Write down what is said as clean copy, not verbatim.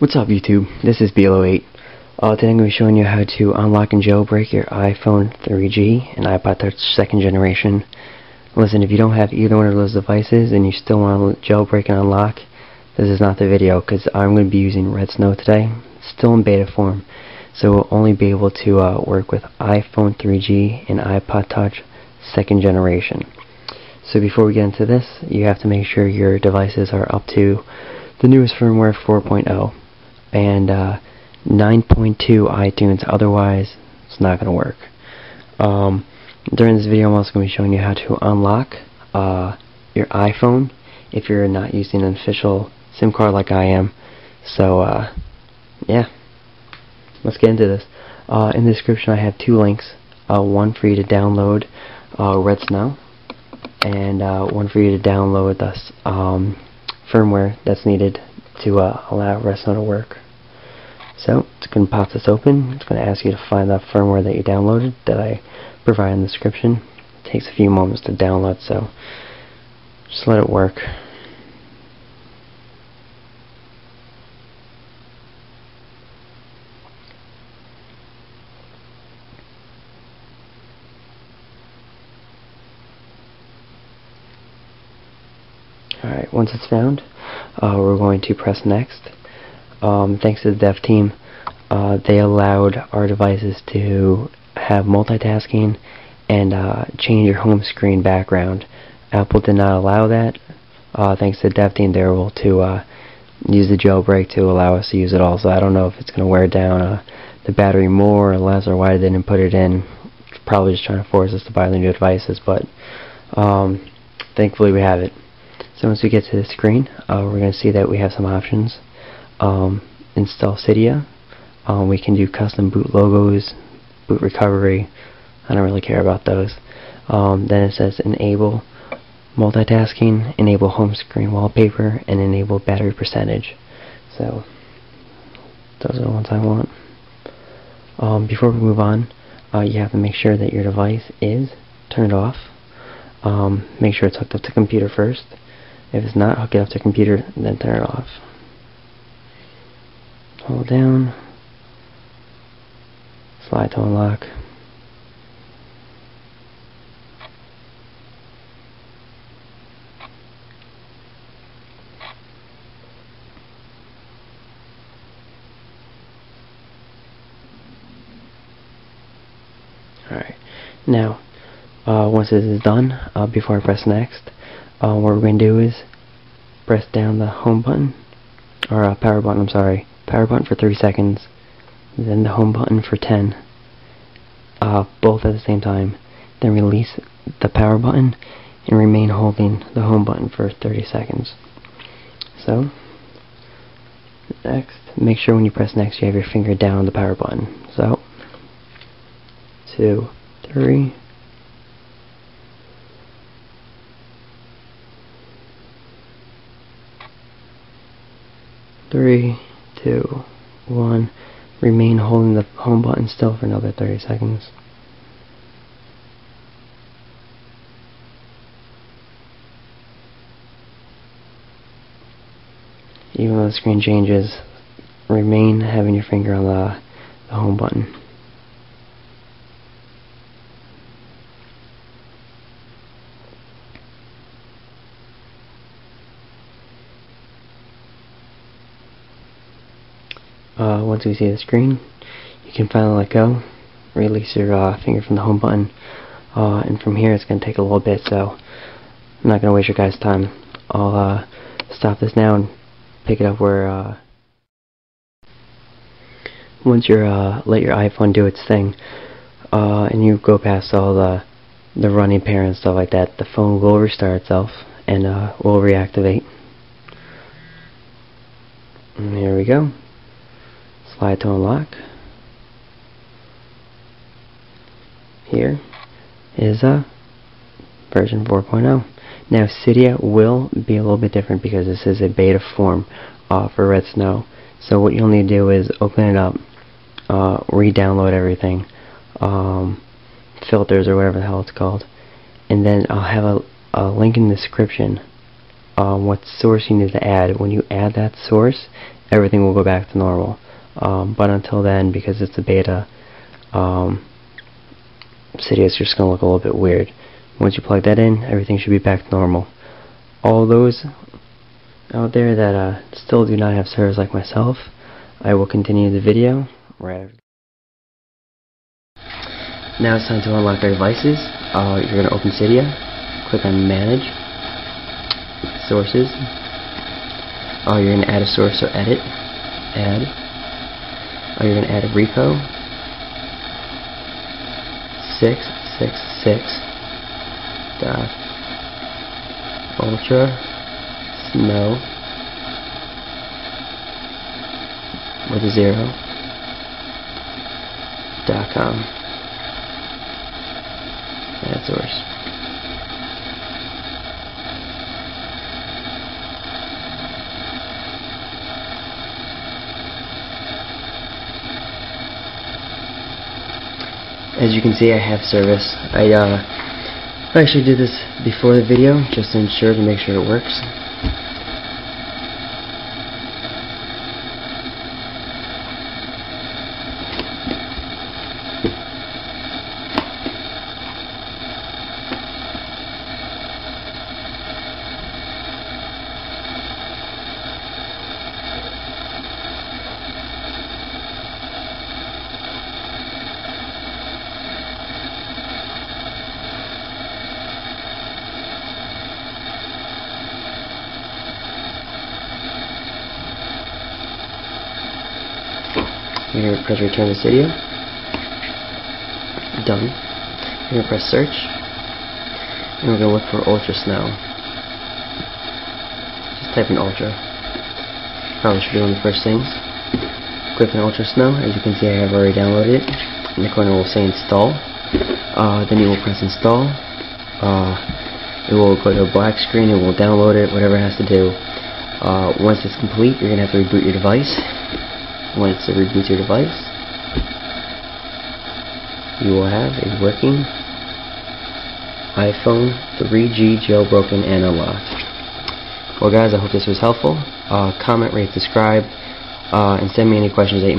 What's up YouTube, this is BLO8. Today I'm going to be showing you how to unlock and jailbreak your iPhone 3G and iPod Touch 2nd generation. Listen, if you don't have either one of those devices and you still want to jailbreak and unlock, this is not the video because I'm going to be using redsn0w today, still in beta form. So we'll only be able to work with iPhone 3G and iPod Touch 2nd generation. So before we get into this, you have to make sure your devices are up to the newest firmware 4.0. and 9.2 iTunes, otherwise it's not going to work. During this video I'm also going to be showing you how to unlock your iPhone if you're not using an official SIM card like I am. So yeah, let's get into this. In the description I have two links, one for you to download redsn0w and one for you to download this firmware that's needed to allow redsn0w to work. So it's going to pop this open. It's going to ask you to find that firmware that you downloaded that I provide in the description. It takes a few moments to download, so just let it work. Alright, once it's found, we're going to press next. Thanks to the dev team, they allowed our devices to have multitasking and change your home screen background. Apple did not allow that. Thanks to the dev team, they were able to use the jailbreak to allow us to use it all. So I don't know if it's going to wear down the battery more or less, or why they didn't put it in. It's probably just trying to force us to buy the new devices, but thankfully we have it. So once we get to the screen, we're going to see that we have some options. Install Cydia. We can do custom boot logos, boot recovery. I don't really care about those. Then it says enable multitasking, enable home screen wallpaper, and enable battery percentage. So those are the ones I want. Before we move on, you have to make sure that your device is turned off. Make sure it's hooked up to computer first. If it's not, hook it up to your computer, then turn it off. Hold down, slide to unlock. Alright, now once this is done, before I press next, what we're going to do is press down the home button, or power button, I'm sorry, power button for 3 seconds, then the home button for 10, both at the same time, then release the power button and remain holding the home button for 30 seconds. So, next, make sure when you press next you have your finger down on the power button. So, 2, 3, three, two, one. Remain holding the home button still for another 30 seconds. Even though the screen changes, remain having your finger on the home button. Once we see the screen, you can finally let go, release your finger from the home button, and from here it's going to take a little bit, so I'm not going to waste your guys' time. I'll stop this now and pick it up where once you're let your iPhone do its thing, and you go past all the running pair and stuff like that, the phone will restart itself and will reactivate. And here we go. Slide to unlock. Here is version 4.0. Now Cydia will be a little bit different because this is a beta form for redsn0w. So what you'll need to do is open it up, re-download everything, filters or whatever the hell it's called, and then I'll have a link in the description what source you need to add. When you add that source, everything will go back to normal. But until then, because it's a beta, Cydia is just going to look a little bit weird. Once you plug that in, everything should be back to normal. All those out there that still do not have servers like myself, I will continue the video right after. Now it's time to unlock our devices. You're going to open Cydia, click on Manage, Sources. You're going to add a source, so edit, add. You're going to add a repo, 666.ultrasn0w with a 0.com. Add source. As you can see, I have service. I actually did this before the video just to ensure to make sure it works. You're going to press return to Cydia. Done. You're going to press search. And we're going to look for ultrasn0w. Just type in ultra. Probably should be one of the first things. Click on ultrasn0w. As you can see, I have already downloaded it. In the corner will say install. Then you will press install. It will go to a black screen. It will download it, whatever it has to do. Once it's complete, you're going to have to reboot your device. Once it reboots your device, you will have a working iPhone 3G jailbroken and unlocked. Well guys, I hope this was helpful. Comment, rate, subscribe, and send me any questions that you might